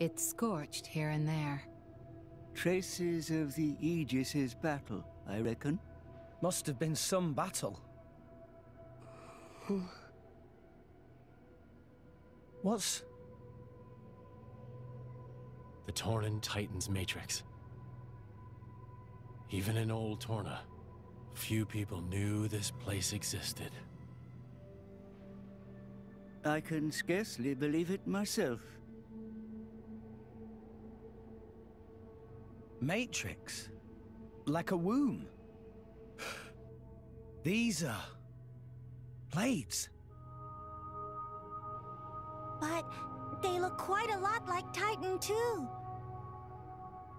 It's scorched here and there. Traces of the Aegis's battle, I reckon. Must have been some battle. What's... The Tornan Titan's Matrix. Even in old Torna, few people knew this place existed. I can scarcely believe it myself. Matrix? Like a womb? These are... blades. But they look quite a lot like Titan, too.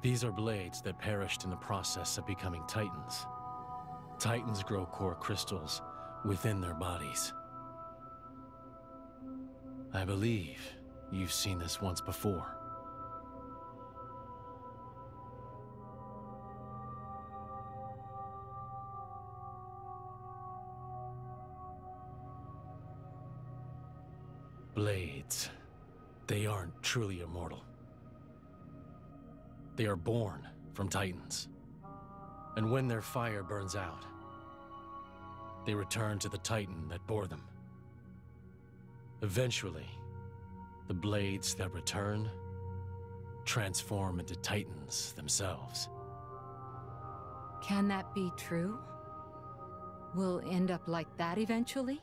These are blades that perished in the process of becoming Titans. Titans grow core crystals within their bodies. I believe you've seen this once before. Blades. They aren't truly immortal. They are born from Titans. And when their fire burns out, they return to the Titan that bore them. Eventually, the blades that return transform into Titans themselves. Can that be true? We'll end up like that eventually?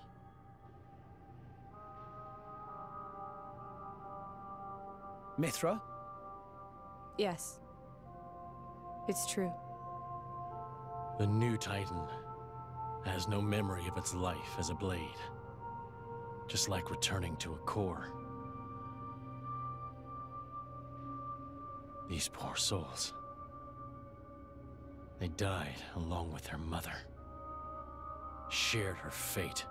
Mythra? Yes. It's true. The new Titan has no memory of its life as a blade. Just like returning to a core. These poor souls. They died along with their mother. Shared her fate.